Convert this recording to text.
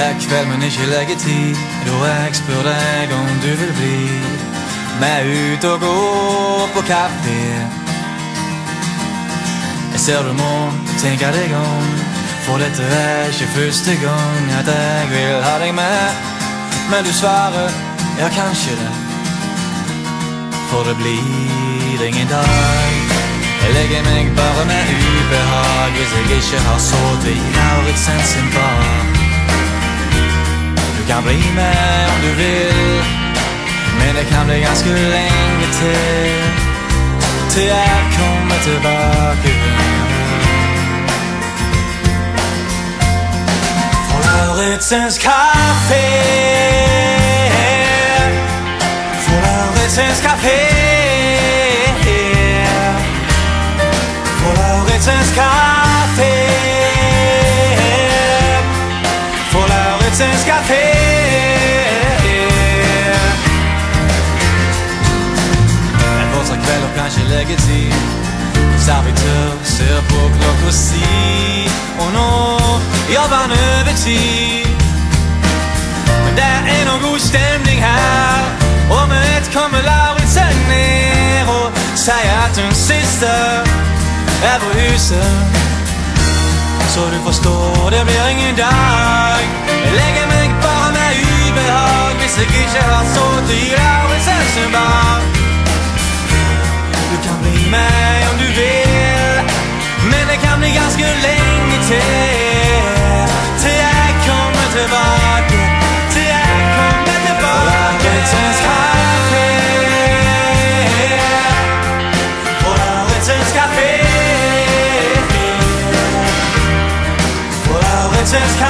Hver kväll men ikke legger tid. Da jeg spør deg om du vil bli med ut og gå på kafé. Jeg ser du må tenke deg om, for dette er ikke første gang at jeg vil ha deg med. Men du svarer, ja kanskje det, for det blir ingen dag. Jeg legger meg bare med ubehag hvis jeg ikke har sovet i Lauritzens bar. Du kan bli med om du vil, men det kan bli ganske lenge til, til jeg kommer tilbake. For Lauritzens Kafé, for Lauritzens Kafé, for Lauritzens Kafé, for Lauritzens Kafé. Kanskje legge tid. Servitør ser på klokk og si, og nå jobber han over tid. Men det er noe god stemning her, og møtt kommer Lauritsen ned og sier at hun siste er på huset. Så du forstår, det blir ingen dag. Jeg legger meg bare med ubehag hvis jeg ikke har sovet i Lauritsens bar. Du kan bli med om du vil, men det kan bli ganske lenge til, til jeg kommer tilbake, til jeg kommer tilbake. Lauritzens Kafé, for Lauritzens Kafé, for Lauritzens Kafé.